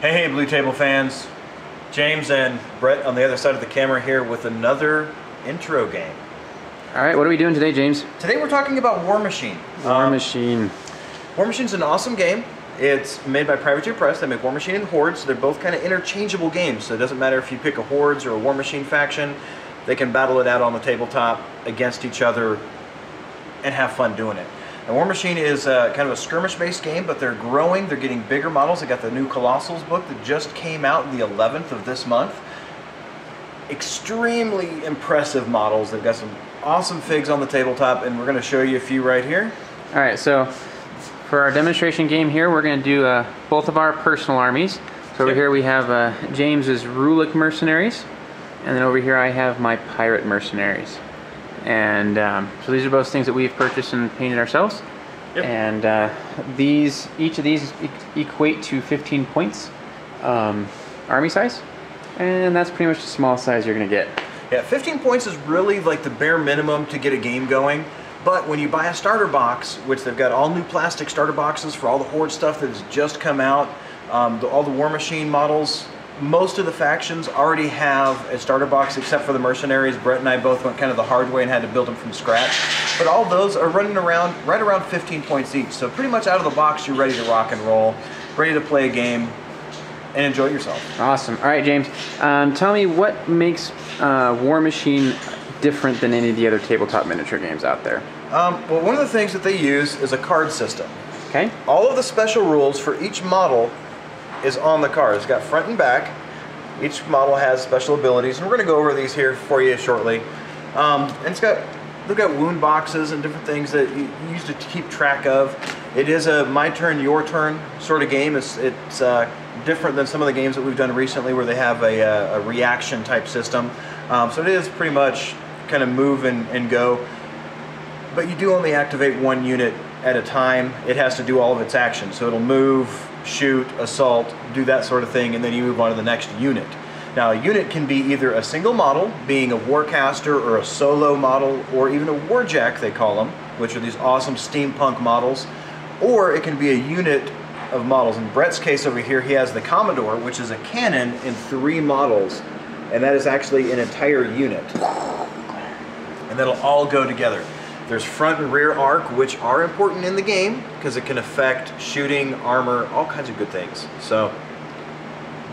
Hey, Blue Table fans, James and Brett on the other side of the camera here with another intro game. All right, what are we doing today, James? Today we're talking about War Machine. War Machine's an awesome game. It's made by Privateer Press. They make War Machine and Hordes. They're both kind of interchangeable games, so it doesn't matter if you pick a Hordes or a War Machine faction. They can battle it out on the tabletop against each other and have fun doing it. And War Machine is kind of a skirmish-based game, but they're growing. They're getting bigger models. They got the new Colossals book that just came out the 11th of this month. Extremely impressive models. They've got some awesome figs on the tabletop, and we're going to show you a few right here. All right, so for our demonstration game here, we're going to do both of our personal armies. So over here we have James's Rhulic Mercenaries, and then over here I have my Pirate Mercenaries. And so these are both things that we've purchased and painted ourselves. Yep. And each of these equate to 15 points army size, and that's pretty much the small size you're going to get. Yeah, 15 points is really like the bare minimum to get a game going, but when you buy a starter box, which they've got all new plastic starter boxes for all the Horde stuff that has just come out, all the War Machine models, most of the factions already have a starter box except for the mercenaries. Brett and I both went kind of the hard way and had to build them from scratch. But all those are running around right around 15 points each. So pretty much out of the box, you're ready to rock and roll, ready to play a game, and enjoy yourself. Awesome. All right, James. Tell me what makes War Machine different than any of the other tabletop miniature games out there? Well, one of the things that they use is a card system. Okay. All of the special rules for each model is on the card. It's got front and back. Each model has special abilities, and we're going to go over these here for you shortly. And they've got wound boxes and different things that you use to keep track of. It is a my turn, your turn sort of game. It's different than some of the games that we've done recently where they have a reaction type system. So it is pretty much kind of move and go. But you do only activate one unit at a time. It has to do all of its actions. So it'll move, shoot, assault, do that sort of thing, and then you move on to the next unit. Now, a unit can be either a single model, being a Warcaster or a solo model, or even a Warjack, they call them, which are these awesome steampunk models, or it can be a unit of models. In Brett's case over here, he has the Commodore, which is a cannon in 3 models, and that is actually an entire unit. And that'll all go together. There's front and rear arc, which are important in the game because it can affect shooting, armor, all kinds of good things. So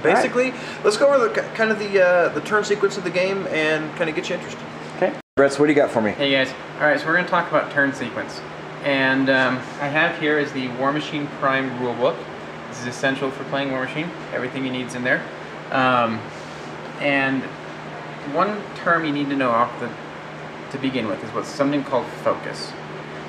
basically, Let's go over the kind of the turn sequence of the game and kind of get you interested. Okay. Brett, what do you got for me? Hey guys. All right, so we're going to talk about turn sequence. And I have here is the War Machine Prime rulebook. This is essential for playing War Machine. Everything you need's in there. And one term you need to know off the to begin with is what's something called focus.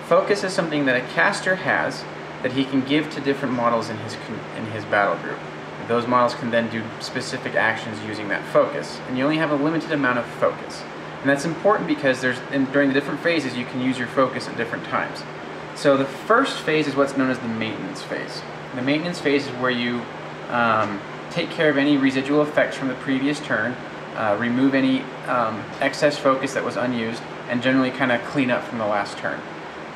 Focus is something that a caster has that he can give to different models in his battle group. Those models can then do specific actions using that focus, and you only have a limited amount of focus. And that's important because during the different phases you can use your focus at different times. So the first phase is what's known as the maintenance phase. The maintenance phase is where you take care of any residual effects from the previous turn, remove any excess focus that was unused, and generally kind of clean up from the last turn.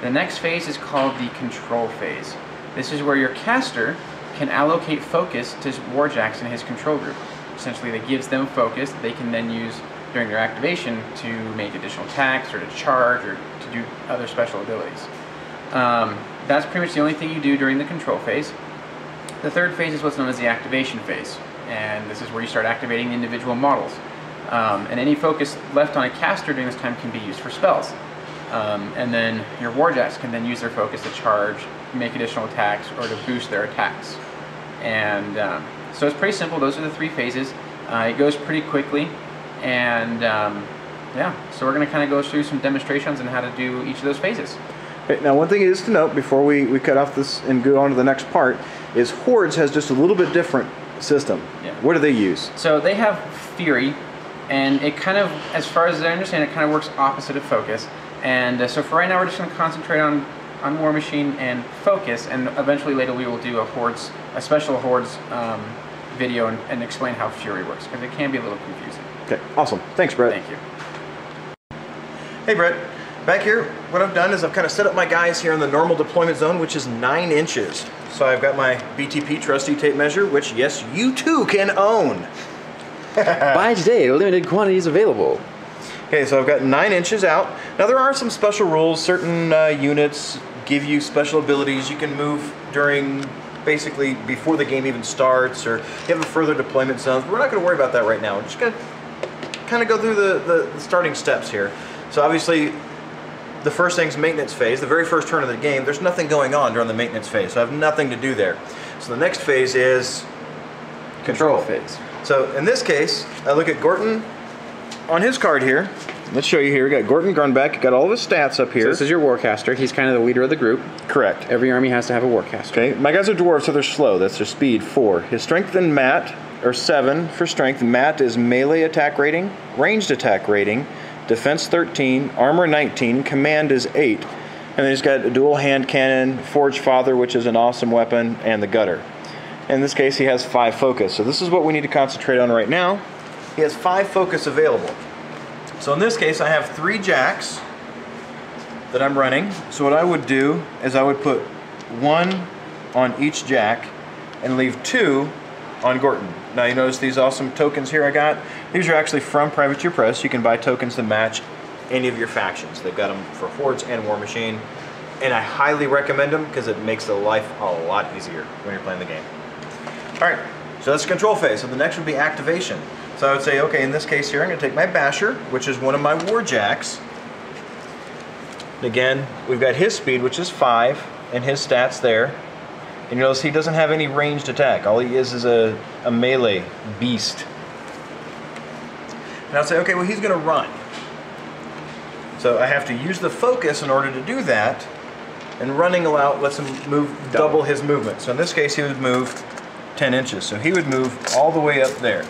The next phase is called the control phase. This is where your caster can allocate focus to Warjacks in his control group. Essentially, that gives them focus that they can then use during their activation to make additional attacks or to charge or to do other special abilities. That's pretty much the only thing you do during the control phase. The third phase is what's known as the activation phase, and this is where you start activating individual models. And any focus left on a caster during this time can be used for spells. And then your Warjacks can then use their focus to charge, make additional attacks, or to boost their attacks. And so it's pretty simple. Those are the 3 phases. It goes pretty quickly. And yeah, so we're going to kind of go through some demonstrations on how to do each of those phases. Okay, now one thing is to note before we cut off this and go on to the next part is Hordes has just a little bit different system. Yeah. What do they use? So they have Fury. And it kind of, as far as I understand, it kind of works opposite of focus. And so for right now, we're just going to concentrate on War Machine and focus, and eventually later we will do a special Hordes video and explain how Fury works, because it can be a little confusing. Okay, awesome. Thanks, Brett. Thank you. Hey, Brett. Back here, what I've done is I've kind of set up my guys here in the normal deployment zone, which is 9 inches. So I've got my BTP trusty tape measure, which, yes, you too can own. Buy today, limited quantities available. Okay, so I've got 9 inches out. Now there are some special rules. Certain units give you special abilities. You can move during, basically, before the game even starts, or you have a further deployment zone. But we're not going to worry about that right now. We're just going to kind of go through the starting steps here. So obviously, the first thing's maintenance phase. The very first turn of the game, there's nothing going on during the maintenance phase, so I have nothing to do there. So the next phase is control phase. So in this case, I look at Gorten on his card here. Let's show you here. We got Gorten Grundback, got all of his stats up here. So this is your Warcaster. He's kind of the leader of the group. Correct. Every army has to have a Warcaster. Okay. My guys are dwarves, so they're slow. That's their speed, 4. His strength and mat are 7 for strength. Mat is melee attack rating, ranged attack rating, defense 13, armor 19, command is 8. And then he's got a dual hand cannon, Forge Father, which is an awesome weapon, and the gutter. In this case, he has 5 focus. So this is what we need to concentrate on right now. He has 5 focus available. So in this case, I have 3 jacks that I'm running. So what I would do is I would put 1 on each jack and leave 2 on Gorten. Now you notice these awesome tokens here I got. These are actually from Privateer Press. You can buy tokens to match any of your factions. They've got them for Hordes and War Machine. And I highly recommend them because it makes the life a lot easier when you're playing the game. All right, so that's the control phase. So the next would be activation. So I would say, okay, in this case here, I'm going to take my Basher, which is one of my Warjacks. Again, we've got his speed, which is 5, and his stats there. And you notice he doesn't have any ranged attack. All he is a melee beast. And I'll say, okay, well, he's going to run. So I have to use the focus in order to do that. And running allowed lets him move double his movement. So in this case, he would move 10 inches. So he would move all the way up there,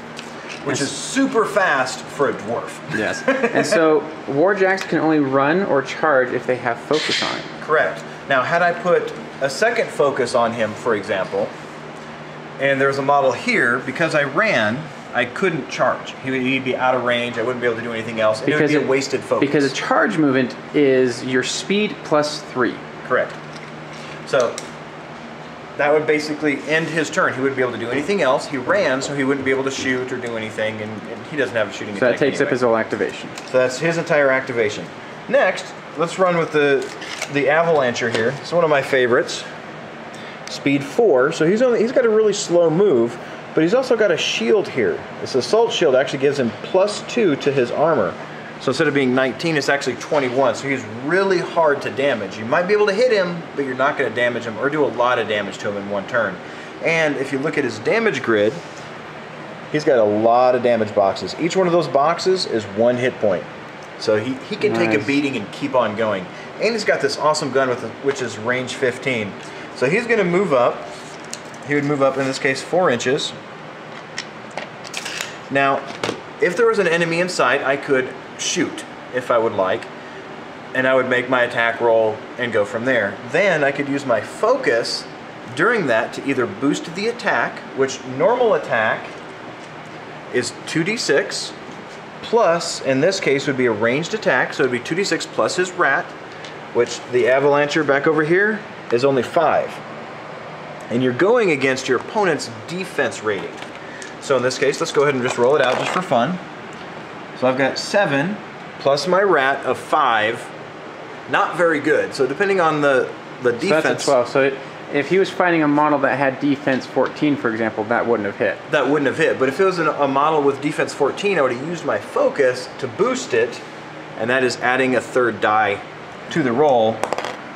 which is super fast for a dwarf. Yes. And so Warjacks can only run or charge if they have focus on it. Correct. Now, had I put a second focus on him, for example, and there's a model here, because I ran, I couldn't charge. He'd be out of range. I wouldn't be able to do anything else. It would be a wasted focus. Because a charge movement is your speed plus 3. Correct. So that would basically end his turn. He wouldn't be able to do anything else. He ran, so he wouldn't be able to shoot or do anything, and he doesn't have a shooting attack. So that takes up his whole activation. So that's his entire activation. Next, let's run with the Avalancher here. It's one of my favorites. Speed 4, so he's got a really slow move, but he's also got a shield here. This assault shield actually gives him plus 2 to his armor. So instead of being 19, it's actually 21. So he's really hard to damage. You might be able to hit him, but you're not going to damage him or do a lot of damage to him in one turn. And if you look at his damage grid, he's got a lot of damage boxes. Each one of those boxes is 1 hit point. So he can take a beating and keep on going. And he's got this awesome gun, which is range 15. So he's going to move up. He would move up, in this case, 4 inches. Now, if there was an enemy in sight, I could shoot if I would like, and I would make my attack roll and go from there. Then I could use my focus during that to either boost the attack, which normal attack is 2d6 plus, in this case, would be a ranged attack, so it would be 2d6 plus his rat, which the Avalancher back over here is only 5. And you're going against your opponent's defense rating. So in this case, let's go ahead and just roll it out just for fun. So I've got 7 plus my rat of 5. Not very good. So depending on the defense. So that's a 12. So if he was fighting a model that had defense 14, for example, that wouldn't have hit. That wouldn't have hit. But if it was a model with defense 14, I would have used my focus to boost it. And that is adding a 3rd die to the roll,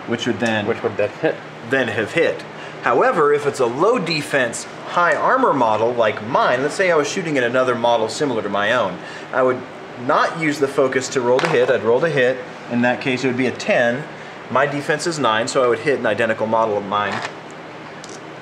which would then... Which would then hit. Then have hit. However, if it's a low defense, high armor model like mine, let's say I was shooting at another model similar to my own, I would not use the focus to roll to hit. I'd roll to hit. In that case, it would be a 10. My defense is 9, so I would hit an identical model of mine.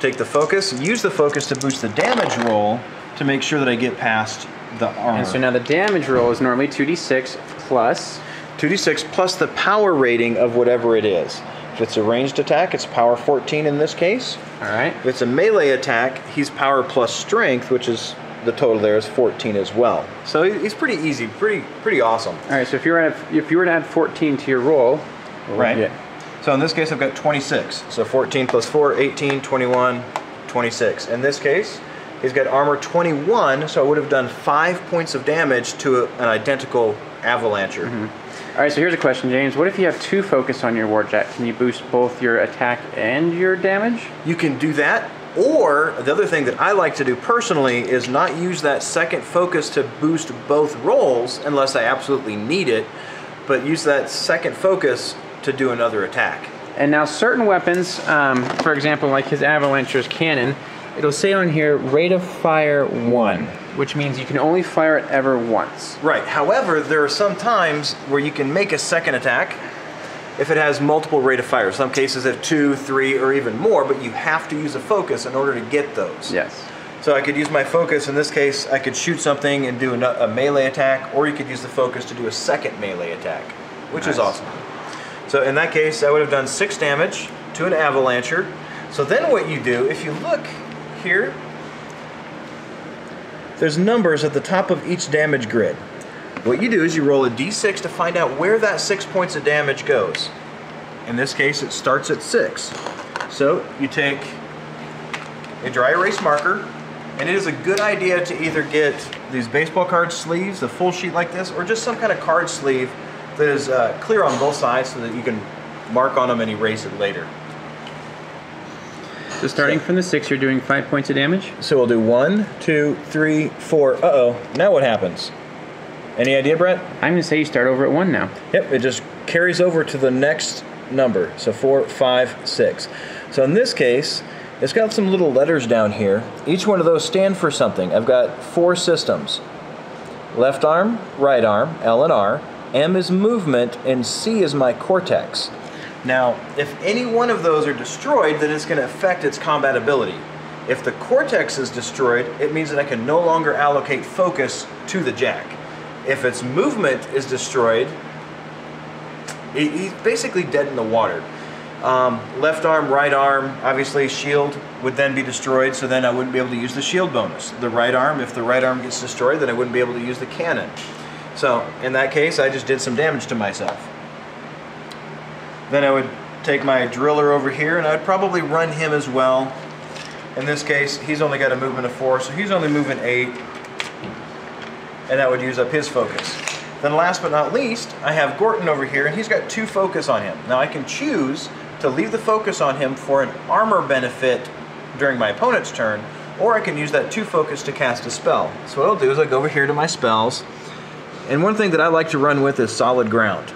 Take the focus, use the focus to boost the damage roll to make sure that I get past the armor. And so now the damage roll is normally 2d6 plus... 2d6 plus the power rating of whatever it is. If it's a ranged attack, it's power 14 in this case. All right. If it's a melee attack, he's power plus strength, which is the total there is 14 as well. So he's pretty easy, pretty awesome. All right, so if you were to add 14 to your roll, right? So in this case, I've got 26. So 14 plus 4, 18, 21, 26. In this case, he's got armor 21, so I would have done 5 points of damage to an identical Avalancher. Mm-hmm. All right, so here's a question, James. What if you have two focus on your Warjack? Can you boost both your attack and your damage? You can do that. Or, the other thing that I like to do personally is not use that second focus to boost both rolls unless I absolutely need it, but use that second focus to do another attack. And now certain weapons, for example, like his Avalancher's cannon, it'll say on here, rate of fire 1, which means you can only fire it ever once. Right. However, there are some times where you can make a second attack if it has multiple rate of fire. Some cases have 2, 3, or even more, but you have to use a focus in order to get those. Yes. So I could use my focus. In this case, I could shoot something and do a melee attack, or you could use the focus to do a second melee attack, which is awesome. So in that case, I would have done 6 damage to an Avalancher. So then what you do, if you look here, there's numbers at the top of each damage grid. What you do is you roll a d6 to find out where that 6 points of damage goes. In this case, it starts at 6. So you take a dry erase marker, and it is a good idea to either get these baseball card sleeves, the full sheet like this, or just some kind of card sleeve that is clear on both sides so that you can mark on them and erase it later. So starting from the 6, you're doing 5 points of damage? So we'll do 1, 2, 3, 4. Uh-oh. Now what happens? Any idea, Brett? I'm going to say you start over at 1 now. Yep, it just carries over to the next number. So 4, 5, 6. So in this case, it's got some little letters down here. Each one of those stand for something. I've got 4 systems. Left arm, right arm, L and R. M is movement, and C is my cortex. Now, if any one of those are destroyed, then it's going to affect its combat ability. If the cortex is destroyed, it means that I can no longer allocate focus to the Jack. If its movement is destroyed, he's basically dead in the water. Left arm, right arm, obviously shield would then be destroyed, so then I wouldn't be able to use the shield bonus. The right arm, if the right arm gets destroyed, then I wouldn't be able to use the cannon. So, in that case, I just did some damage to myself. Then I would take my driller over here, and I would probably run him as well. In this case, he's only got a movement of 4, so he's only moving 8. And that would use up his focus. Then last but not least, I have Gorten over here, and he's got 2 focus on him. Now I can choose to leave the focus on him for an armor benefit during my opponent's turn, or I can use that 2 focus to cast a spell. So what I'll do is I go over here to my spells, and one thing that I like to run with is Solid Ground.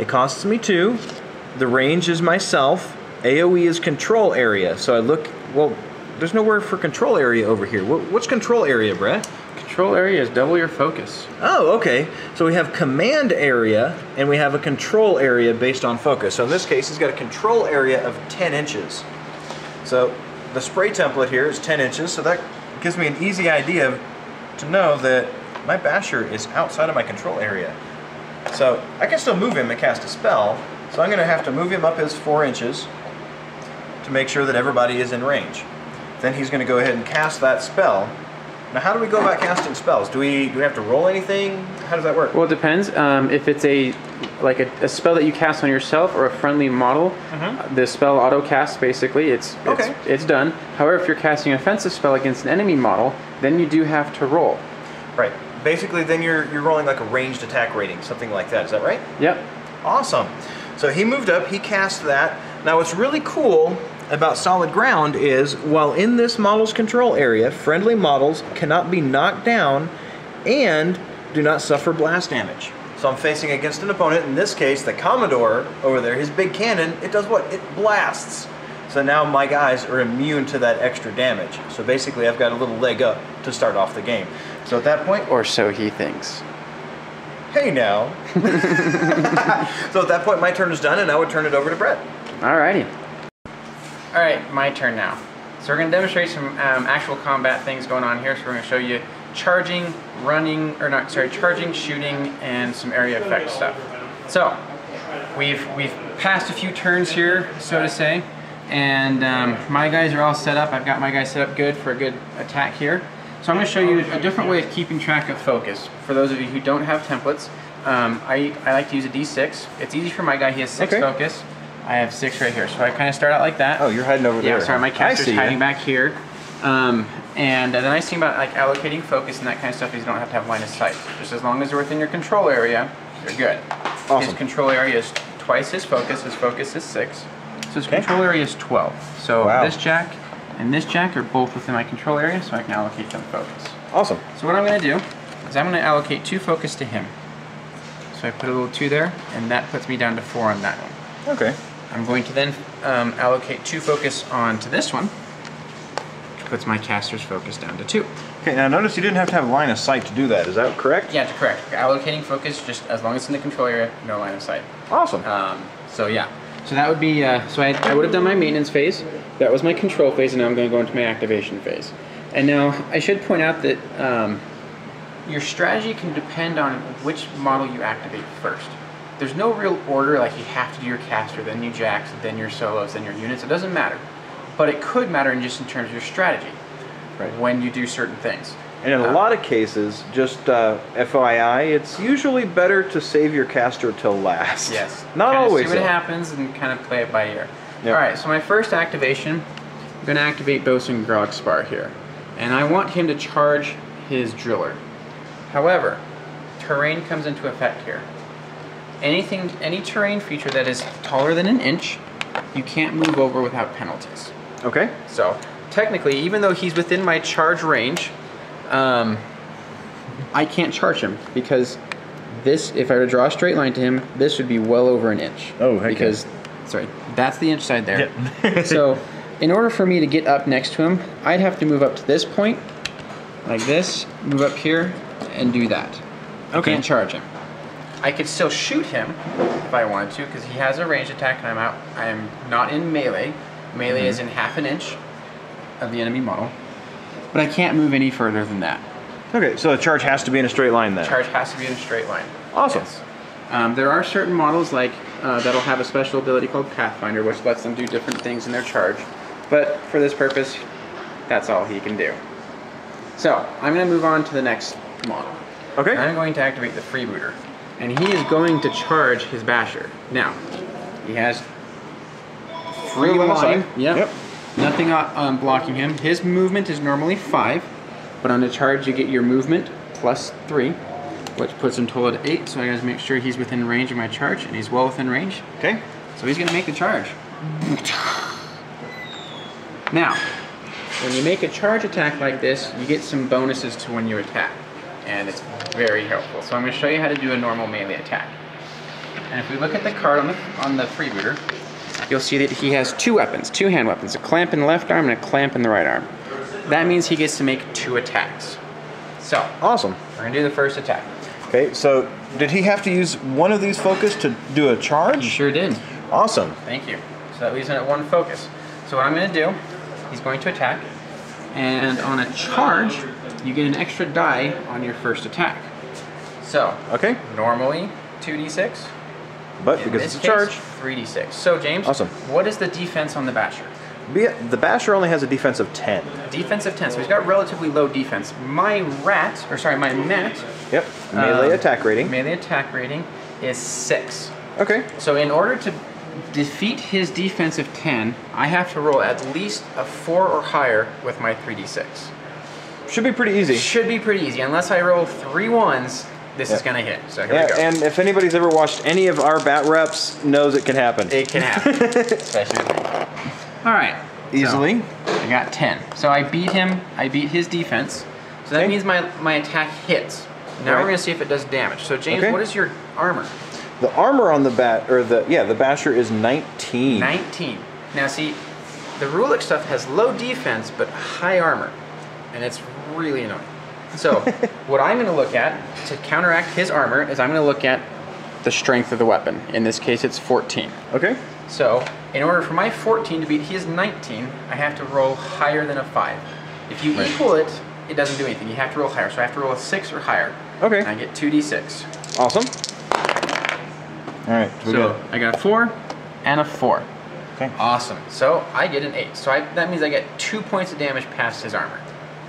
It costs me 2. The range is myself. AoE is control area. So I look, well, there's no word for control area over here. What's control area, Brett? Control area is double your focus. Oh, okay. So we have command area, and we have a control area based on focus. So in this case, he's got a control area of 10 inches. So the spray template here is 10 inches, so that gives me an easy idea to know that my Basher is outside of my control area. So I can still move him and cast a spell, so I'm going to have to move him up his 4 inches to make sure that everybody is in range. Then he's going to go ahead and cast that spell. Now, how do we go about casting spells? Do we have to roll anything? How does that work? Well, it depends. If it's a spell that you cast on yourself or a friendly model, the spell auto-casts, basically. It's done. However, if you're casting an offensive spell against an enemy model, then you do have to roll. Right. Basically, then you're rolling like a ranged attack rating, something like that. Is that right? Yep. Awesome. So he moved up, he cast that. Now what's really cool about Solid Ground is, while in this model's control area, friendly models cannot be knocked down and do not suffer blast damage. So I'm facing against an opponent, in this case the Commodore over there, his big cannon, it does what? It blasts. So now my guys are immune to that extra damage. So basically I've got a little leg up to start off the game. So at that point... Or so he thinks. Hey now. So at that point, my turn is done, and I would turn it over to Brett. Alrighty. Alright, my turn now. So we're going to demonstrate some actual combat things going on here. So we're going to show you charging, shooting, and some area effect stuff. So we've passed a few turns here, so to say, and my guys are all set up. I've got my guys set up good for a good attack here. So I'm going to show you a different way of keeping track of focus. For those of you who don't have templates, I like to use a D6. It's easy for my guy. He has 6 focus. I have 6 right here. So I kind of start out like that. Oh, you're hiding over there. Yeah, sorry, my caster's hiding back here. And the nice thing about like allocating focus and that kind of stuff is you don't have to have line of sight. Just as long as you're within your control area, you're good. Awesome. His control area is twice his focus. His focus is 6. So his control area is 12. So this jack and this jack are both within my control area, so I can allocate them focus. Awesome. So what I'm going to do is I'm going to allocate 2 focus to him. So I put a little 2 there, and that puts me down to 4 on that one. Okay. I'm going to then allocate 2 focus onto this one, which puts my caster's focus down to 2. Okay, now notice you didn't have to have line of sight to do that, is that correct? Yeah, correct. Allocating focus, just as long as it's in the control area, no line of sight. Awesome. So yeah, so that would be, so I would have done my maintenance phase, that was my control phase, and now I'm going to go into my activation phase. And now, I should point out that your strategy can depend on which model you activate first. There's no real order, like you have to do your caster, then your jacks, then your solos, then your units, it doesn't matter. But it could matter in just in terms of your strategy, right, when you do certain things. And in a lot of cases, just FYI, it's usually better to save your caster till last. Yes. Not always. See what happens and kind of play it by ear. Yep. Alright, so my first activation, I'm going to activate Bosun Grogspar here. And I want him to charge his driller. However, terrain comes into effect here. Anything, any terrain feature that is taller than an inch, you can't move over without penalties. Okay. So, technically, even though he's within my charge range, I can't charge him because this, if I were to draw a straight line to him, this would be well over an inch. Oh, heck because, sorry, that's the inch side there. Yep. So, in order for me to get up next to him, I'd have to move up to this point, like this, move up here, and do that. Okay. I can't charge him. I could still shoot him if I wanted to, because he has a ranged attack, and I'm not in melee. Melee is in half an inch of the enemy model, but I can't move any further than that. Okay, so the charge has to be in a straight line then. Charge has to be in a straight line. Awesome. Yes. There are certain models like that'll have a special ability called Pathfinder, which lets them do different things in their charge. But for this purpose, that's all he can do. So I'm going to move on to the next model. Okay. I'm going to activate the Freebooter. And he is going to charge his Basher. Now, he has free line. Yep. Nothing blocking him. His movement is normally 5, but on the charge you get your movement plus 3, which puts him total at 8. So I gotta make sure he's within range of my charge, and he's well within range. Okay. So he's gonna make the charge. Now, when you make a charge attack like this, you get some bonuses to when you attack, and it's very helpful. So I'm going to show you how to do a normal melee attack. And if we look at the card on the Freebooter, you'll see that he has 2 weapons, 2 hand weapons, a clamp in the left arm and a clamp in the right arm. That means he gets to make 2 attacks. So, awesome. We're going to do the first attack. Okay, so did he have to use one of these focus to do a charge? He sure did. Awesome. Thank you. So that leaves him at 1 focus. So what I'm going to do, he's going to attack, and on a charge, you get an extra die on your first attack. So, okay. Normally 2d6, but in because it's a charge, 3d6. So James, awesome. What is the defense on the Basher? The Basher only has a defense of 10. Defense of 10, so he's got relatively low defense. My mat. Yep. Melee attack rating. Melee attack rating is 6. Okay. So in order to defeat his defense of 10, I have to roll at least a 4 or higher with my 3d6. Should be pretty easy. Should be pretty easy. Unless I roll 3 ones, this is going to hit. So here we go. And if anybody's ever watched any of our bat reps, knows it can happen. It can happen. Especially with me. All right. Easily. So I got 10. So I beat him. I beat his defense. So that means my attack hits. Now we're going to see if it does damage. So James, what is your armor? The armor on the the Basher is 19. 19. Now see, the Rhulic stuff has low defense but high armor, and it's really annoying. So what I'm going to look at to counteract his armor is I'm going to look at the strength of the weapon. In this case, it's 14. Okay. So in order for my 14 to beat his 19, I have to roll higher than a 5. If you equal it, it doesn't do anything. You have to roll higher. So I have to roll a 6 or higher. Okay. And I get 2d6. Awesome. All right. So I got a 4 and a 4. Okay. Awesome. So I get an 8. So that means I get 2 points of damage past his armor.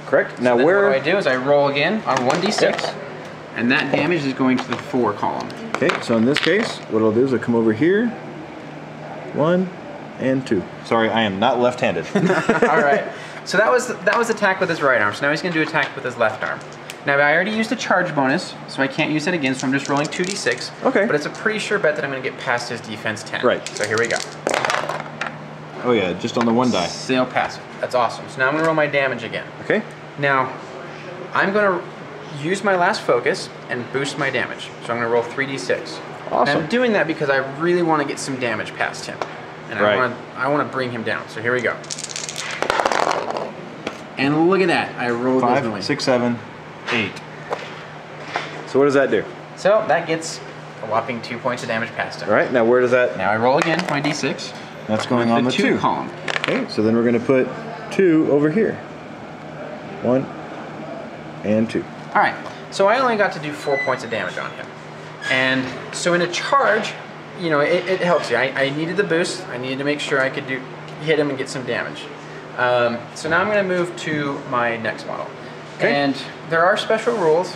Correct. Now so where... What I do is I roll again on 1d6, yep, and that damage is going to the 4 column. Okay, so in this case, what I'll do is I'll come over here. 1 and 2. Sorry, I am not left-handed. All right. So that was attack with his right arm. So now he's going to do attack with his left arm. Now I already used a charge bonus, so I can't use it again. So I'm just rolling 2d6. Okay. But it's a pretty sure bet that I'm going to get past his defense 10. Right. So here we go. Oh yeah, just on the one die. Still pass it. That's awesome. So now I'm going to roll my damage again. Okay. Now I'm going to use my last focus and boost my damage. So I'm going to roll 3d6. Awesome. And I'm doing that because I really want to get some damage past him, and right, I want to bring him down. So here we go. And look at that! I rolled 5, 6, 7, 8. So what does that do? So that gets a whopping 2 points of damage past him. All right. Now where does that? Now I roll again. My d6. That's going on the 2 column. Okay. So then we're going to put 2 over here. 1 and 2. All right. So I only got to do 4 points of damage on him. And so in a charge, you know, it helps you. I needed the boost. I needed to make sure I could hit him and get some damage. So now I'm going to move to my next model. Okay. And there are special rules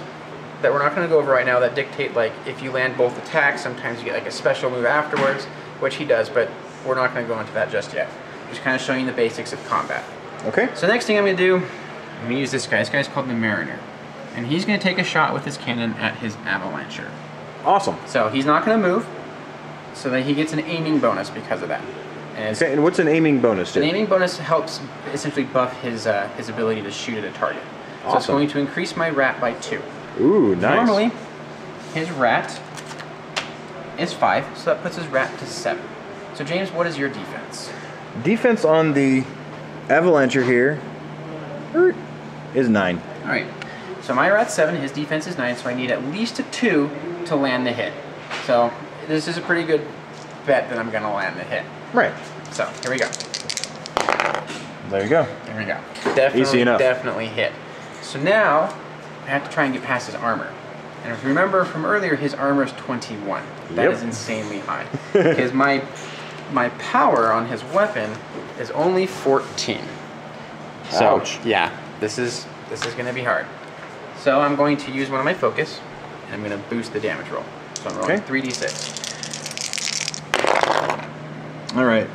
that we're not going to go over right now that dictate, like, if you land both attacks, sometimes you get, like, a special move afterwards, which he does, but we're not going to go into that just yet. I'm just kind of showing you the basics of combat. Okay. So next thing I'm going to do, I'm going to use this guy. This guy's called the Mariner. And he's going to take a shot with his cannon at his Avalancher. Awesome. So he's not going to move, so that he gets an aiming bonus because of that. And okay, and what's an aiming bonus do? An aiming bonus helps essentially buff his ability to shoot at a target. Awesome. So it's going to increase my rat by 2. Ooh, nice. Normally, his rat is 5, so that puts his rat to 7. So James, what is your defense? Defense on the Avalancher here is 9. All right. So my rat's 7, his defense is 9, so I need at least a 2 to land the hit. So this is a pretty good bet that I'm going to land the hit. Right. So here we go. There you go. There we go. Definitely, easy enough. Definitely hit. So now I have to try and get past his armor. And if you remember from earlier, his armor is 21. That is insanely high. Because my power on his weapon is only 14. So, ouch. Yeah. This is going to be hard. So I'm going to use one of my focus, and I'm going to boost the damage roll. So I'm rolling 3d6. All right.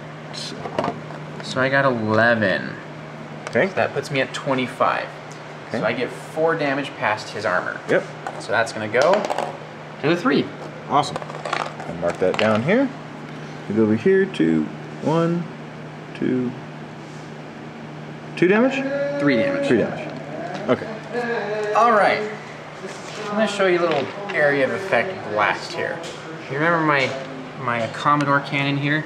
So I got 11. Okay. So that puts me at 25. Okay. So I get 4 damage past his armor. Yep. So that's going to go to the 3. Awesome. I'll mark that down here. We go over here to 1, 2, 2 damage? 3 damage. 3 damage. Okay. All right. I'm going to show you a little area of effect blast here. You remember my Commodore cannon here?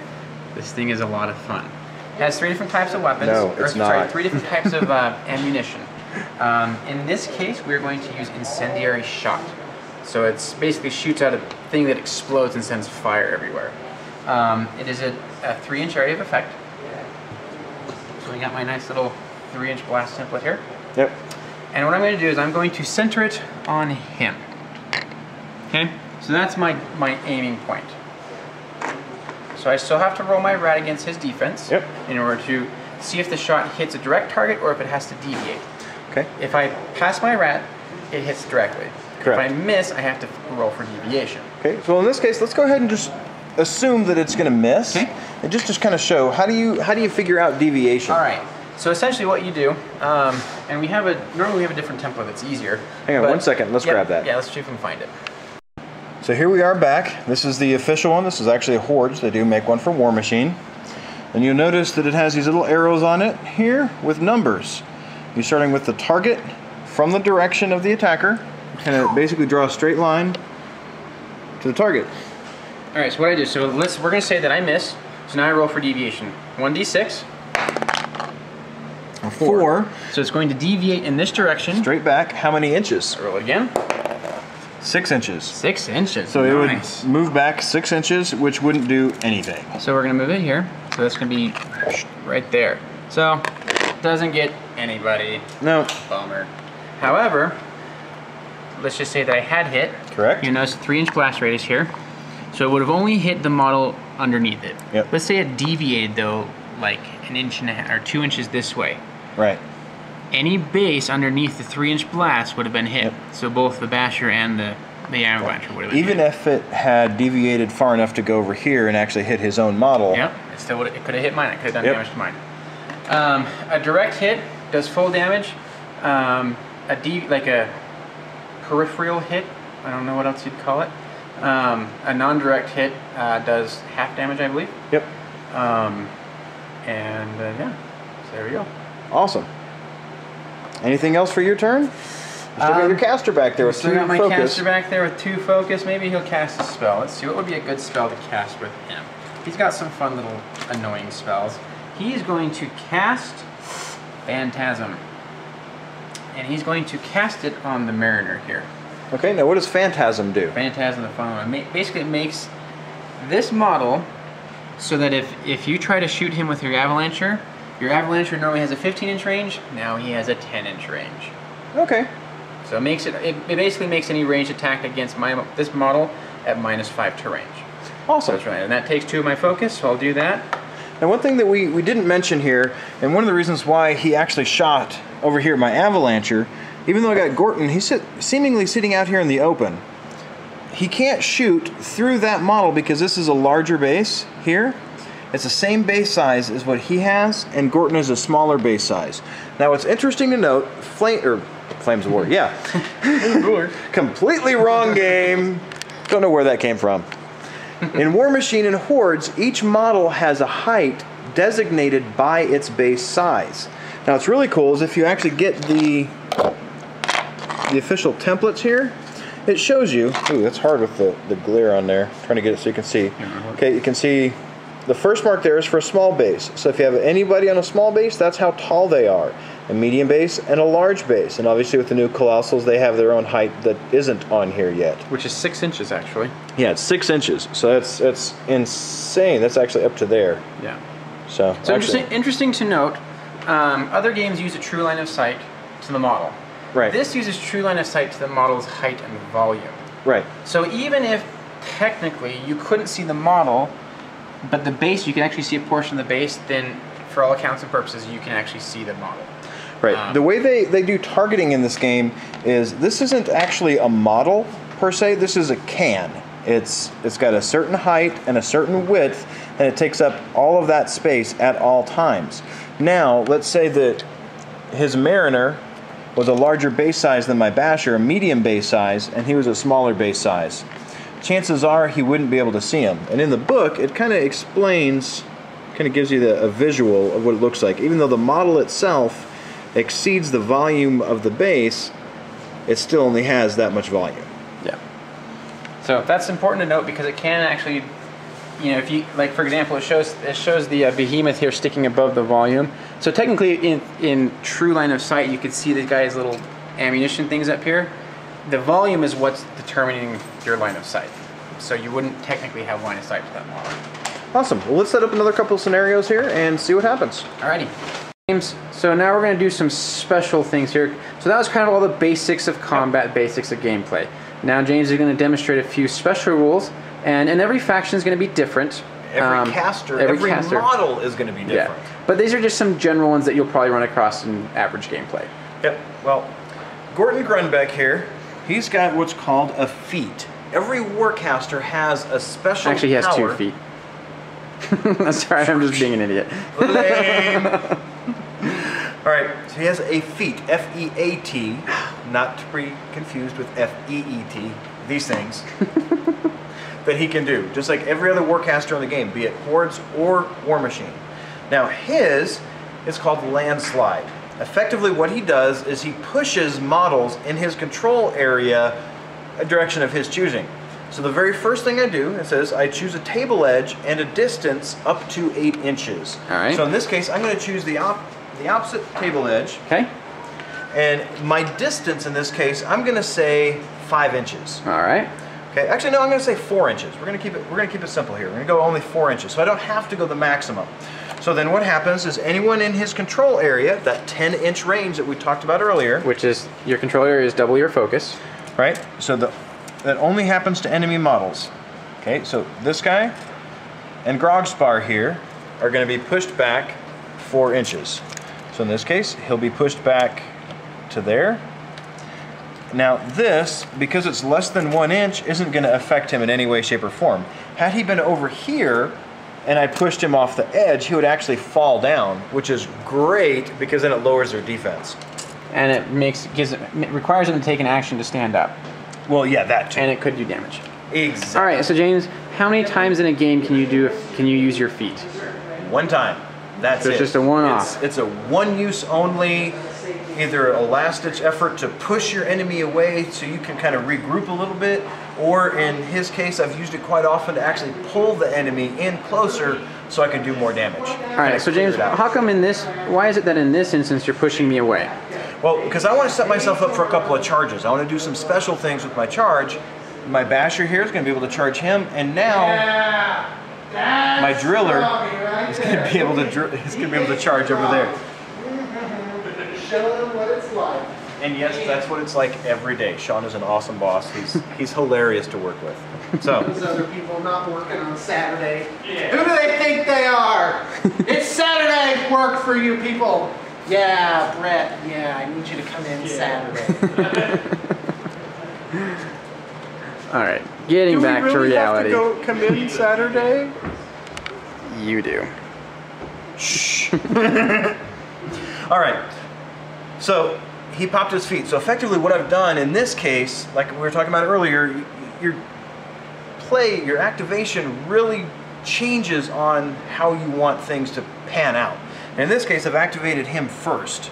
This thing is a lot of fun. It has 3 different types of weapons. No, it's not. Sorry, 3 different types of ammunition. In this case, we're going to use incendiary shot. So it's basically shoots out a thing that explodes and sends fire everywhere. It is a 3-inch area of effect. So I got my nice little 3-inch blast template here. Yep. And what I'm going to do is I'm going to center it on him. Okay? So that's my aiming point. So I still have to roll my rat against his defense in order to see if the shot hits a direct target or if it has to deviate. Okay. If I pass my rat, it hits directly. Correct. If I miss, I have to roll for deviation. Okay. So in this case, let's go ahead and just assume that it's going to miss. Okay. And just kind of show how do you figure out deviation? All right. So essentially what you do, and normally we have a different template that's easier. Hang on 1 second, let's grab that. Yeah, let's see if we can find it. So here we are back. This is the official one. This is actually a Hordes. They do make one for War Machine. And you'll notice that it has these little arrows on it here with numbers. You're starting with the target from the direction of the attacker. Kind of basically draw a straight line to the target. All right, so what I do, we're gonna say that I missed. So now I roll for deviation. 1d6. 4. So it's going to deviate in this direction. Straight back. How many inches? Roll again. 6 inches. 6 inches. So nice. It would move back 6 inches, which wouldn't do anything. So we're going to move it here. So that's going to be right there. So it doesn't get anybody. No. Bummer. However, let's just say that I had hit. Correct. You notice the 3-inch blast radius here. So it would have only hit the model underneath it. Yep. Let's say it deviated, though, like an inch and a half or 2 inches this way. Right. any base underneath the 3-inch blast would have been hit. Yep. So both the Basher and the Avalancher would have been hit. Even if it had deviated far enough to go over here and actually hit his own model. Yep, it still would have, it could have hit mine. It could have done damage to mine. A direct hit does full damage. Like a peripheral hit, I don't know what else you'd call it. A non-direct hit does half damage, I believe. Yep. Yeah, so there we go. Awesome. Anything else for your turn? You still got your caster back there with two focus. I still got my caster back there with two focus. Maybe he'll cast a spell. Let's see, what would be a good spell to cast with him? He's got some fun little annoying spells. He's going to cast Phantasm. And he's going to cast it on the Mariner here. Okay, now what does Phantasm do? Phantasm, the following. Basically, it makes this model so that if you try to shoot him with your Avalancher normally has a 15-inch range, now he has a 10-inch range. Okay. So it makes it basically makes any ranged attack against this model at -5 to range. Awesome. That's right, and that takes two of my focus, so I'll do that. Now, one thing that we didn't mention here, and one of the reasons why he actually shot over here my Avalancher, even though I got Gorten, he's seemingly sitting out here in the open. He can't shoot through that model because this is a larger base here. It's the same base size as what he has, and Gorten is a smaller base size. Now, what's interesting to note, Flames of War, yeah. Completely wrong game. Don't know where that came from. In War Machine and Hordes, each model has a height designated by its base size. Now, what's really cool is if you actually get the official templates here, it shows you... Ooh, that's hard with the glare on there. I'm trying to get it so you can see. Okay, you can see the first mark there is for a small base. So if you have anybody on a small base, that's how tall they are. A medium base and a large base. And obviously with the new Colossals, they have their own height that isn't on here yet. Which is 6 inches, actually. Yeah, it's 6 inches. So that's insane. That's actually up to there. Yeah. So interesting to note, other games use a true line of sight to the model. Right. This uses true line of sight to the model's height and volume. Right. So even if technically you couldn't see the model, but the base, you can actually see a portion of the base, then for all accounts and purposes, you can actually see the model. Right. The way they do targeting in this game is this isn't actually a model per se. This is a can. It's got a certain height and a certain width, and it takes up all of that space at all times. Now, let's say that his Mariner was a larger base size than my Basher, a medium base size, and he was a smaller base size. Chances are he wouldn't be able to see him. And in the book, it kind of explains, kind of gives you a visual of what it looks like. Even though the model itself exceeds the volume of the base, it still only has that much volume. Yeah. So that's important to note because it can actually, you know, if you, like for example, it shows the behemoth here sticking above the volume. So technically in true line of sight, you could see the guy's little ammunition things up here. The volume is what's determining your line of sight. So you wouldn't technically have line of sight to that model. Awesome. Well, let's set up another couple of scenarios here and see what happens. Alrighty. So now we're going to do some special things here. So that was kind of all the basics of combat, basics of gameplay. Now James is going to demonstrate a few special rules, and every faction is going to be different. Every model is going to be different. Yeah. But these are just some general ones that you'll probably run across in average gameplay. Yep. Well, Gorten Grundback here, he's got what's called a feat. Every Warcaster has a special power. Actually, he has 2 feet. Sorry, I'm just being an idiot. Lame. All right, so he has a feat, F-E-A-T, not to be confused with F-E-E-T, these things, that he can do, just like every other Warcaster in the game, be it Hordes or War Machine. Now, his is called Landslide. Effectively, what he does is he pushes models in his control area a direction of his choosing. So the very first thing I do, it says I choose a table edge and a distance up to 8 inches. All right. So in this case, I'm going to choose the opposite table edge. Okay. And my distance in this case, I'm going to say 5 inches. All right. Okay. Actually, no, I'm going to say 4 inches. We're going to keep it simple here. We're going to go only 4 inches, so I don't have to go the maximum. So then what happens is anyone in his control area, that 10-inch range that we talked about earlier. Which is, your control area is double your focus. Right? So that only happens to enemy models. Okay, so this guy and Grogspar here are going to be pushed back 4 inches. So in this case, he'll be pushed back to there. Now this, because it's less than 1 inch, isn't going to affect him in any way, shape, or form. Had he been over here and I pushed him off the edge, he would actually fall down, which is great because then it lowers their defense. And it makes, it requires them to take an action to stand up. Well, yeah, that too. And it could do damage. Exactly. All right, so James, how many times in a game can you do? Can you use your feet? One time. That's so it. It's just a one-off. It's a one-use only. Either a last-ditch effort to push your enemy away so you can kind of regroup a little bit, or in his case, I've used it quite often to actually pull the enemy in closer so I can do more damage. All right, so James, how come in this, why is it that in this instance you're pushing me away? Well, because I want to set myself up for a couple of charges. I want to do some special things with my charge. My Basher here is going to be able to charge him, and now my Driller is going to be able to charge over there. Show them what it's like. And yes, that's what it's like every day. Sean is an awesome boss. He's hilarious to work with. So those other people not working on Saturday. Yeah. Who do they think they are? It's Saturday. Work for you people. Yeah, Brett. Yeah, I need you to come in Saturday. All right, getting back to reality. Do we really have to go come in Saturday? You do. Shh. All right. So he popped his feet. So effectively what I've done in this case, like we were talking about earlier, your activation really changes on how you want things to pan out. And in this case, I've activated him first.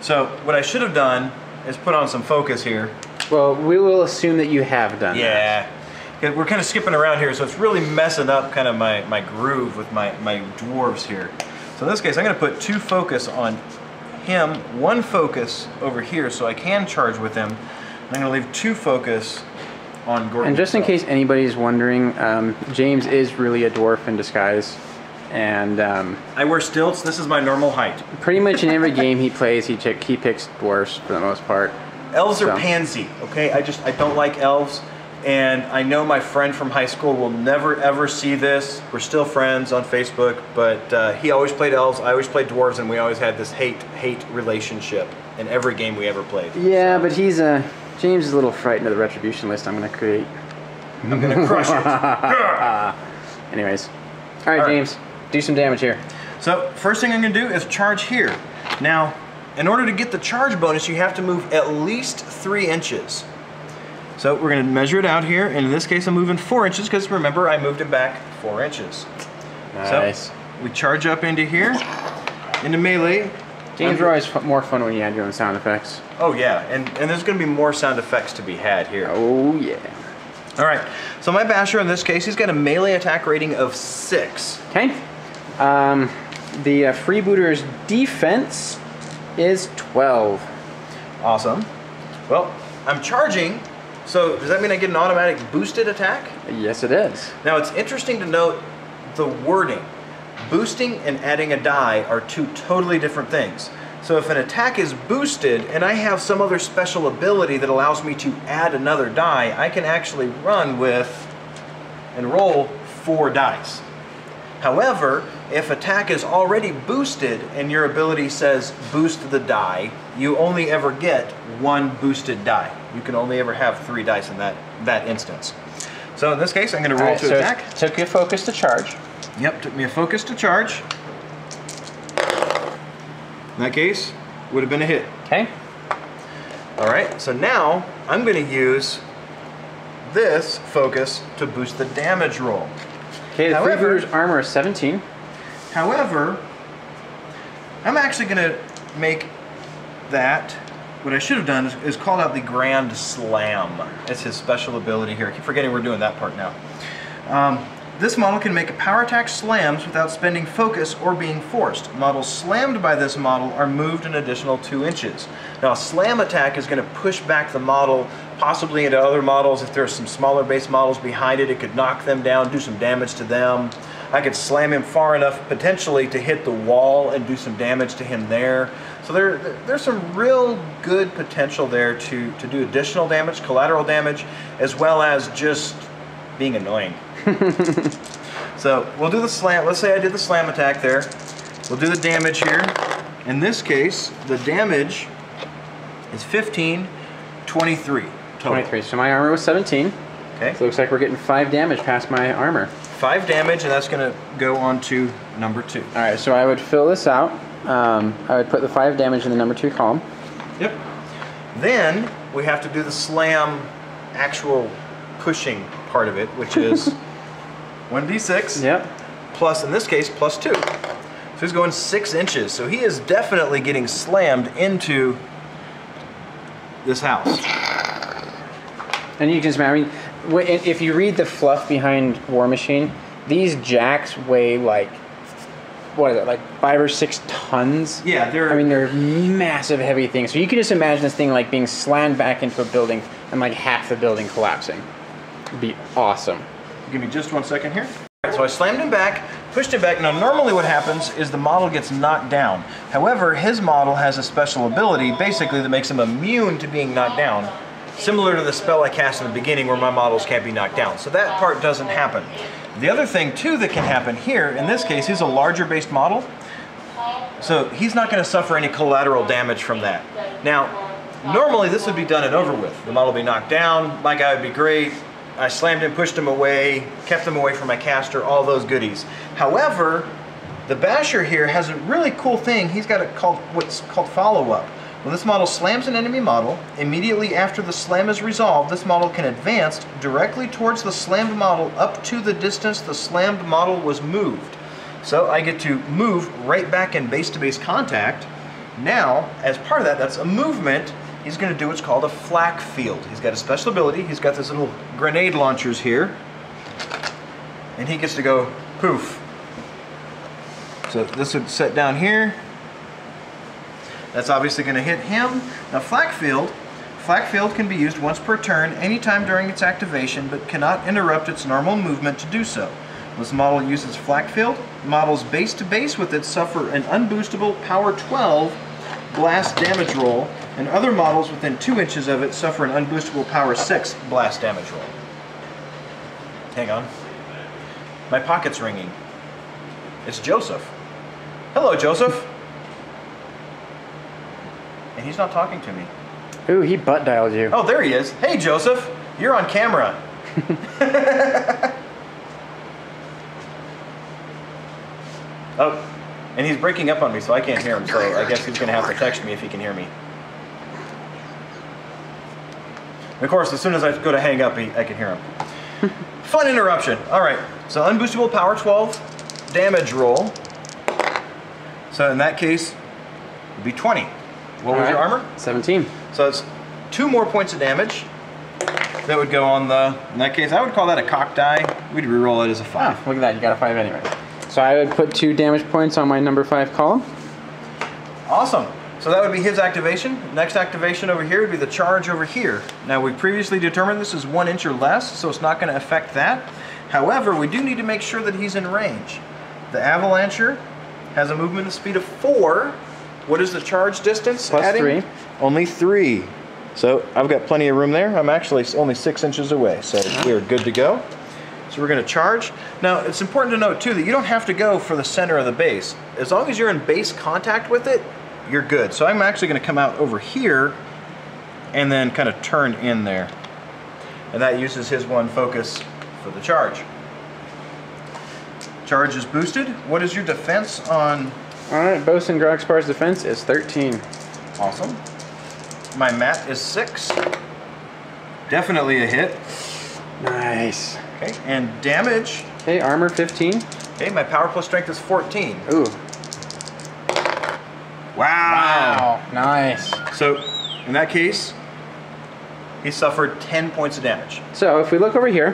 So what I should have done is put on some focus here. Well, we will assume that you have done that. Yeah. We're kind of skipping around here, so it's really messing up kind of my groove with my dwarves here. So in this case, I'm going to put two focus on him, one focus over here so I can charge with him. I'm going to leave two focus on Gorten. And just in case anybody's wondering, James is really a dwarf in disguise. And I wear stilts. This is my normal height. Pretty much in every game he plays, he picks dwarves for the most part. Elves are pansy, okay? I don't like elves. And I know my friend from high school will never, ever see this. We're still friends on Facebook, but he always played elves, I always played dwarves, and we always had this hate relationship in every game we ever played. Yeah, so. But James is a little frightened of the retribution list I'm going to create. I'm going to crush it. Anyways. All right, James, do some damage here. So first thing I'm going to do is charge here. Now, in order to get the charge bonus, you have to move at least 3 inches. So we're going to measure it out here, and in this case I'm moving 4 inches because remember I moved him back 4 inches. Nice. So we charge up into here, into melee. Games are always more fun when you add your own sound effects. Oh yeah, and there's going to be more sound effects to be had here. Oh yeah. Alright, so my Basher in this case, he's got a melee attack rating of 6. Okay. The Freebooter's defense is 12. Awesome. Well, I'm charging. So does that mean I get an automatic boosted attack? Yes, it is. Now it's interesting to note the wording. Boosting and adding a die are two totally different things. So if an attack is boosted and I have some other special ability that allows me to add another die, I can actually run with and roll 4 dice. However, if attack is already boosted and your ability says boost the die, you only ever get 1 boosted die. You can only ever have 3 dice in that instance. So in this case, I'm going to roll to attack. Took your focus to charge. Yep, took me a focus to charge. In that case, would have been a hit. Okay. All right, so now I'm going to use this focus to boost the damage roll. Okay, the Freebooter's armor is 17. However, I'm actually going to make that. What I should have done is called out the Grand Slam. It's his special ability here. I keep forgetting we're doing that part now. This model can make a power attack slams without spending focus or being forced. Models slammed by this model are moved an additional 2 inches. Now a slam attack is going to push back the model, possibly into other models. If there's some smaller base models behind it, it could knock them down, do some damage to them. I could slam him far enough potentially to hit the wall and do some damage to him there. So there's some real good potential there to do additional damage, collateral damage, as well as just being annoying. So we'll do the slam. Let's say I did the slam attack there. We'll do the damage here. In this case, the damage is 15, 23 total. 23, so my armor was 17. Okay. So it looks like we're getting 5 damage past my armor. 5 damage, and that's going to go on to number 2. All right, so I would fill this out. I would put the 5 damage in the number 2 column. Yep. Then we have to do the slam actual pushing part of it, which is 1d6. Yep. Plus, in this case, plus 2. So he's going 6 inches. So he is definitely getting slammed into this house. And you can just, I mean, if you read the fluff behind War Machine, these jacks weigh like, what is it, like 5 or 6 tons? Yeah, they're... I mean, they're massive, heavy things. So you can just imagine this thing like being slammed back into a building and like half the building collapsing. It'd be awesome. Give me just 1 second here. All right, so I slammed him back, pushed him back. Now, normally what happens is the model gets knocked down. However, his model has a special ability, basically, that makes him immune to being knocked down, similar to the spell I cast in the beginning where my models can't be knocked down. So that part doesn't happen. The other thing, too, that can happen here, in this case, he's a larger-based model, so he's not going to suffer any collateral damage from that. Now, normally this would be done and over with. The model would be knocked down, my guy would be great, I slammed him, pushed him away, kept him away from my caster, all those goodies. However, the Basher here has a really cool thing. He's got what's called follow-up. When this model slams an enemy model, immediately after the slam is resolved, this model can advance directly towards the slammed model up to the distance the slammed model was moved. So I get to move right back in base-to-base contact. Now, as part of that, that's a movement. He's going to do what's called a Flakfield. He's got a special ability. He's got this little grenade launchers here. And he gets to go poof. So this would set down here. That's obviously going to hit him. Now Flakfield can be used once per turn, anytime during its activation, but cannot interrupt its normal movement to do so. This model uses Flakfield. Models base to base with it suffer an unboostable power 12 blast damage roll, and other models within 2 inches of it suffer an unboostable power 6 blast damage roll. Hang on. My pocket's ringing. It's Joseph. Hello, Joseph. And he's not talking to me. Ooh, he butt-dialed you. Oh, there he is. Hey, Joseph, you're on camera. Oh, and he's breaking up on me, so I can't hear him, so I guess he's going to have to text me if he can hear me. And of course, as soon as I go to hang up, I can hear him. Fun interruption. All right, so unboostable power 12 damage roll. So in that case, it would be 20. What was your armor? 17. So it's 2 more points of damage. That would go on the, in that case, I would call that a cocked die. We'd reroll it as a 5. Ah, look at that, you got a 5 anyway. So I would put 2 damage points on my number 5 column. Awesome. So that would be his activation. Next activation over here would be the charge over here. Now we previously determined this is 1 inch or less, so it's not going to affect that. However, we do need to make sure that he's in range. The Avalancher has a movement of speed of 4. What is the charge distance? Plus adding? 3. Only 3. So I've got plenty of room there. I'm actually only 6 inches away, so we're good to go. So we're going to charge. Now, it's important to note, too, that you don't have to go for the center of the base. As long as you're in base contact with it, you're good. So I'm actually going to come out over here and then kind of turn in there. And that uses his 1 focus for the charge. Charge is boosted. What is your defense on... All right, Bosun Grogspar's defense is 13. Awesome. My mat is 6. Definitely a hit. Nice. Okay, and damage. Okay, armor 15. Okay, my power plus strength is 14. Ooh. Wow. Wow. Nice. So, in that case, he suffered 10 points of damage. So, if we look over here,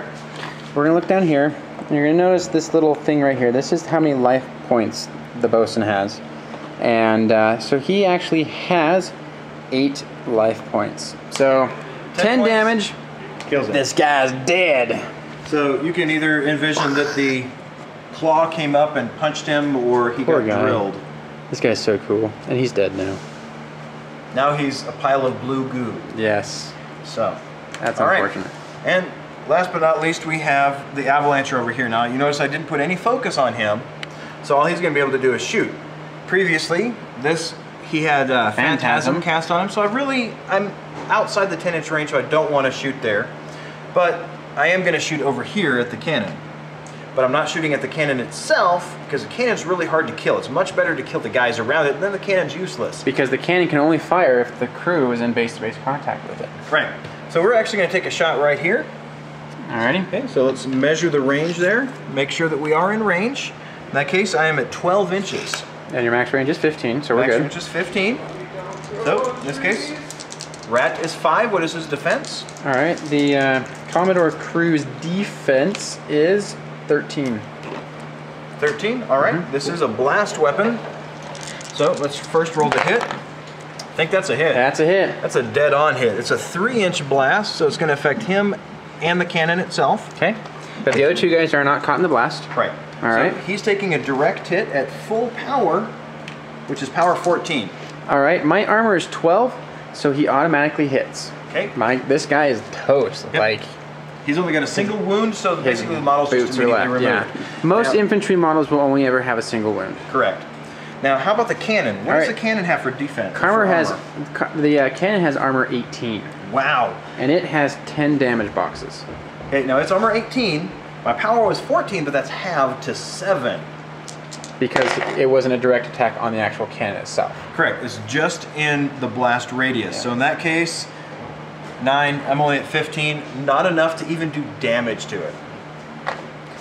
we're going to look down here, and you're going to notice this little thing right here. This is how many life points the bosun has, and so he actually has 8 life points. So 10 damage kills him. This guy's dead. So you can either envision that the claw came up and punched him, or he got drilled. This guy's so cool, and he's dead now. Now he's a pile of blue goo. Yes. So that's unfortunate. Right. And last but not least, we have the Avalancher over here. Now you notice I didn't put any focus on him. So all he's going to be able to do is shoot. Previously, This, he had Phantasm cast on him, so I really, I'm outside the 10-inch range, so I don't want to shoot there. But I am going to shoot over here at the cannon. But I'm not shooting at the cannon itself, because the cannon's really hard to kill. It's much better to kill the guys around it, then the cannon's useless. Because the cannon can only fire if the crew is in base-to-base contact with it. Right. So we're actually going to take a shot right here. Alrighty. Okay, so let's measure the range there. Make sure that we are in range. In that case, I am at 12 inches. And your max range is 15, so we're good. Max range is 15. So, in this case, Rat is 5. What is his defense? Alright, the Commodore crew's defense is 13. 13? Alright, this is a blast weapon. So let's first roll the hit. I think that's a hit. That's a hit. That's a dead-on hit. It's a 3-inch blast, so it's going to affect him and the cannon itself. Okay. But the other two guys are not caught in the blast. Right. Alright. So he's taking a direct hit at full power, which is power 14. Alright, my armor is 12, so he automatically hits. Okay. This guy is toast. Yep. Like, he's only got a single wound, so basically the model's just immediately removed. Yeah. Most infantry models will only ever have a single wound. Correct. Now, how about the cannon? What does the cannon have for defense? The cannon has armor 18. Wow. And it has 10 damage boxes. Okay, now it's armor 18. My power was 14, but that's halved to 7. Because it wasn't a direct attack on the actual cannon itself. Correct. It's just in the blast radius. Yeah. So in that case, 9, I'm only at 15, not enough to even do damage to it.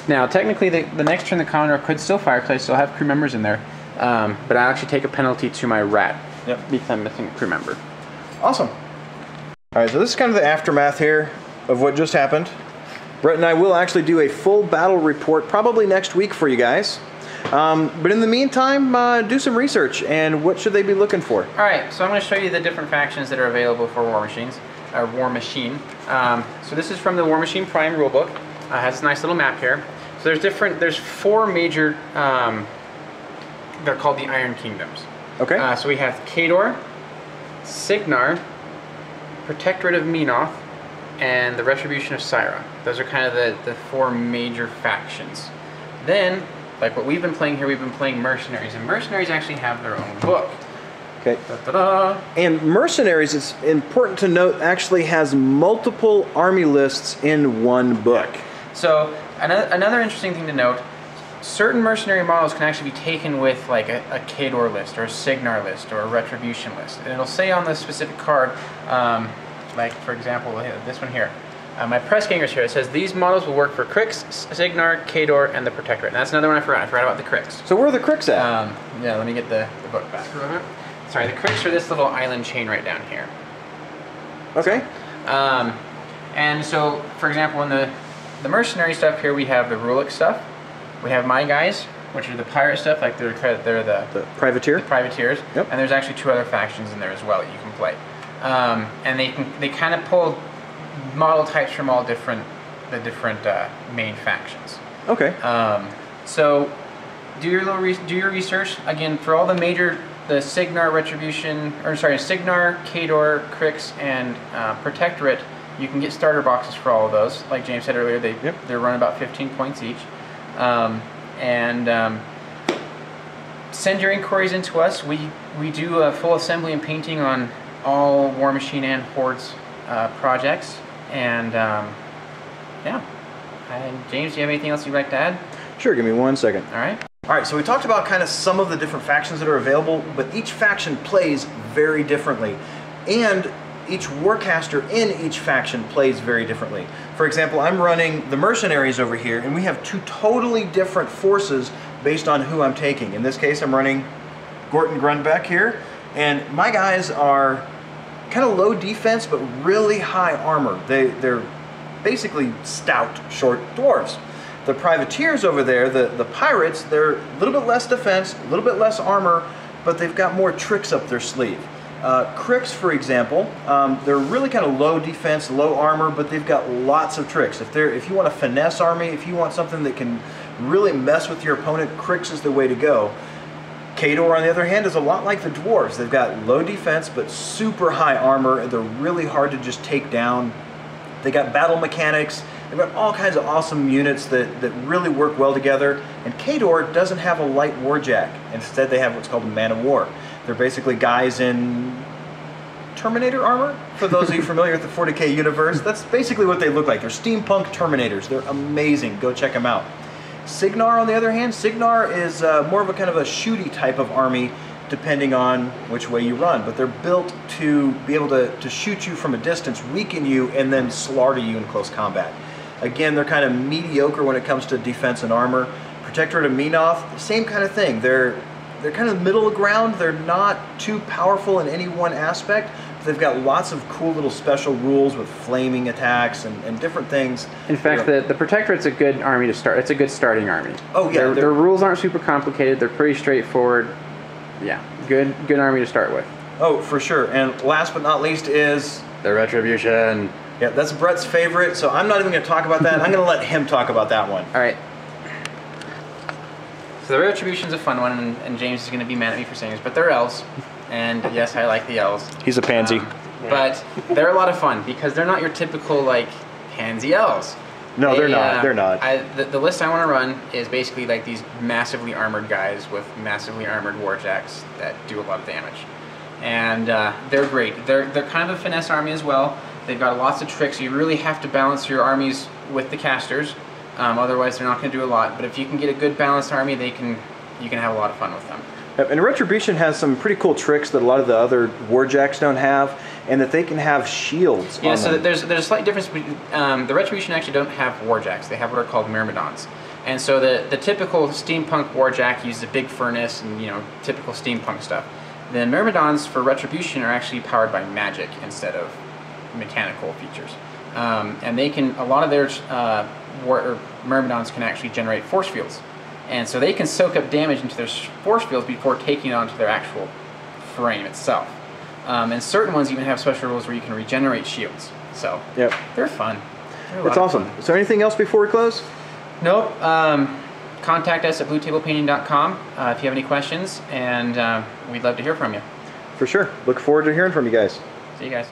Now, technically, the next turn the Commodore could still fire, because I still have crew members in there, but I actually take a penalty to my Rat, because I'm missing a crew member. Awesome. All right, so this is kind of the aftermath here of what just happened. Brett and I will actually do a full battle report probably next week for you guys. But in the meantime, do some research, and what should they be looking for? All right, so I'm going to show you the different factions that are available for War Machines. War Machine. So this is from the War Machine Prime rulebook. Has this nice little map here. So there's 4 major, they're called the Iron Kingdoms. Okay. So we have Khador, Cygnar, Protectorate of Menoth, and the Retribution of Scyrah. Those are kind of the 4 major factions. Then, like what we've been playing here, we've been playing Mercenaries, and Mercenaries actually have their own book. Okay. Da-da-da. And Mercenaries, it's important to note, actually has multiple army lists in one book. So another interesting thing to note, certain mercenary models can actually be taken with like a Khador list or a Cygnar list or a Retribution list. And it'll say on the specific card, like for example, this one here. My press ganger's here. It says these models will work for Cryx, Cygnar, Khador, and the Protectorate. And that's another one I forgot. I forgot about the Cryx. So where are the Cryx at? Yeah, let me get the book back. Sorry, the Cryx are this little island chain right down here. Okay. And so, for example, in the mercenary stuff here, we have the Rhulic stuff. We have my guys, which are the pirate stuff, like they're the privateer. The privateers. Yep. And there's actually 2 other factions in there as well that you can play. And they kind of pull model types from all the different main factions. Okay. So do your research again for all the major. The Cygnar Retribution, or sorry, Cygnar, Khador, Cryx, and Protectorate, you can get starter boxes for all of those. Like James said earlier, they run about 15 points each. Send your inquiries in to us. We do a full assembly and painting on all War Machine and Hordes projects. And yeah. And James, do you have anything else you'd like to add? Sure, give me 1 second. All right. All right, so we talked about kind of some of the different factions that are available, but each faction plays very differently. And each Warcaster in each faction plays very differently. For example, I'm running the Mercenaries over here, and we have 2 totally different forces based on who I'm taking. In this case, I'm running Gorten Grundback here, and my guys are kind of low defense, but really high armor. They're basically stout, short dwarves. The privateers over there, the pirates, they're a little bit less defense, a little bit less armor, but they've got more tricks up their sleeve. Cryx, for example, they're really kind of low defense, low armor, but they've got lots of tricks. If you want a finesse army, if you want something that can really mess with your opponent, Cryx is the way to go. Khador, on the other hand, is a lot like the dwarves. They've got low defense, but super high armor, and they're really hard to just take down. They got battle mechanics. They've got all kinds of awesome units that really work well together. And Khador doesn't have a light Warjack. Instead, they have what's called a man of war. They're basically guys in Terminator armor. For those of you familiar with the 40K universe, that's basically what they look like. They're steampunk Terminators. They're amazing. Go check them out. Cygnar, on the other hand, Cygnar is more of a kind of a shooty type of army, depending on which way you run. But they're built to be able to shoot you from a distance, weaken you, and then slaughter you in close combat. Again, they're kind of mediocre when it comes to defense and armor. Protectorate of Menoth, same kind of thing. They're kind of middle ground. They're not too powerful in any one aspect. They've got lots of cool little special rules with flaming attacks and different things. In fact, the Protectorate's a good army to start. It's a good starting army. Oh, yeah. Their rules aren't super complicated. They're pretty straightforward. Yeah, good army to start with. Oh, for sure. And last but not least is... the Retribution. Yeah, that's Brett's favorite, so I'm not even going to talk about that. I'm going to let him talk about that one. All right. So the Retribution's a fun one, and James is going to be mad at me for saying this, but they're elves. And yes, I like the elves. He's a pansy. But they're a lot of fun because they're not your typical, like, pansy elves. No, they're not. They're not. The list I want to run is basically like these massively armored guys with massively armored Warjacks that do a lot of damage. And they're great. They're kind of a finesse army as well. They've got lots of tricks. You really have to balance your armies with the casters. Otherwise, they're not going to do a lot. But if you can get a good balanced army, you can have a lot of fun with them. And Retribution has some pretty cool tricks that a lot of the other Warjacks don't have, and that they can have shields. Yeah, on so them. There's a slight difference. The Retribution actually don't have Warjacks. They have what are called Myrmidons. And so the typical steampunk Warjack uses a big furnace and, you know, typical steampunk stuff. The Myrmidons for Retribution are actually powered by magic instead of mechanical features. And they can, a lot of their Myrmidons can actually generate force fields. And so they can soak up damage into their force fields before taking it onto their actual frame itself. And certain ones even have special rules where you can regenerate shields. So yep, they're fun. That's awesome. Is there anything else before we close? Nope. Contact us at bluetablepainting.com if you have any questions, and we'd love to hear from you. For sure. Look forward to hearing from you guys. See you guys.